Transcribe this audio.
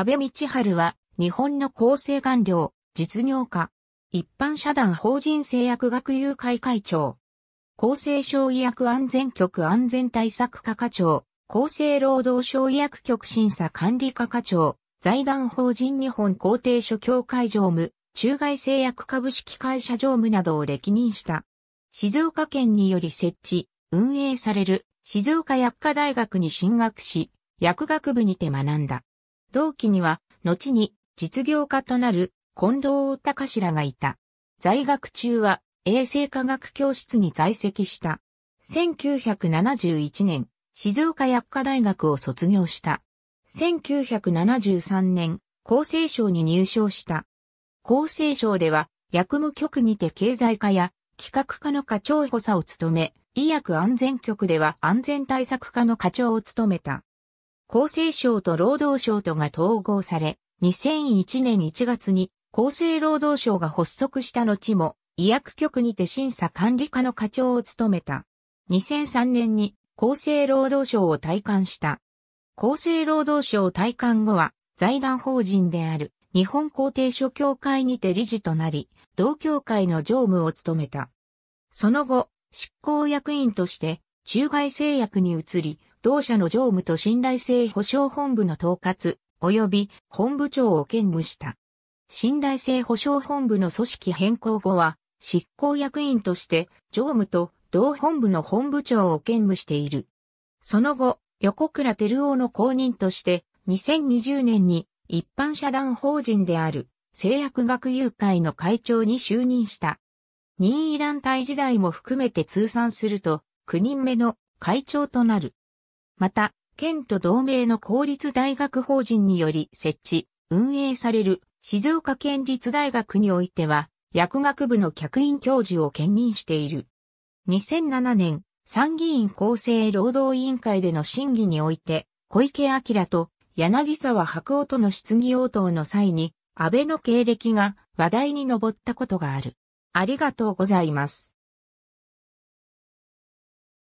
安倍道春は、日本の厚生官僚、実業家、一般社団法人製薬学友会会長、厚生省医薬安全局安全対策課課長、厚生労働省医薬局審査管理課課長、財団法人日本公定所協会常務、中外製薬株式会社常務などを歴任した。静岡県により設置、運営される静岡薬科大学に進学し、薬学部にて学んだ。同期には、後に実業家となる近藤隆らがいた。在学中は衛生科学教室に在籍した。1971年、静岡薬科大学を卒業した。1973年、厚生省に入省した。厚生省では薬務局にて経済課や企画課の課長補佐を務め、医薬安全局では安全対策課の課長を務めた。厚生省と労働省とが統合され、2001年1月に厚生労働省が発足した後も、医薬局にて審査管理課の課長を務めた。2003年に厚生労働省を退官した。厚生労働省退官後は、財団法人である日本公定所協会にて理事となり、同協会の常務を務めた。その後、執行役員として、中外製薬に移り、同社の常務と信頼性保障本部の統括、及び本部長を兼務した。信頼性保障本部の組織変更後は、執行役員として、常務と同本部の本部長を兼務している。その後、横倉照夫の後任として、2020年に一般社団法人である製薬学友会の会長に就任した。任意団体時代も含めて通算すると9人目の会長となる。また、県と同盟の公立大学法人により設置、運営される静岡県立大学においては、薬学部の客員教授を兼任している。2007年、参議院厚生労働委員会での審議において、小池晃と柳沢白鸚との質疑応答の際に、安倍の経歴が話題に上ったことがある。ありがとうございます。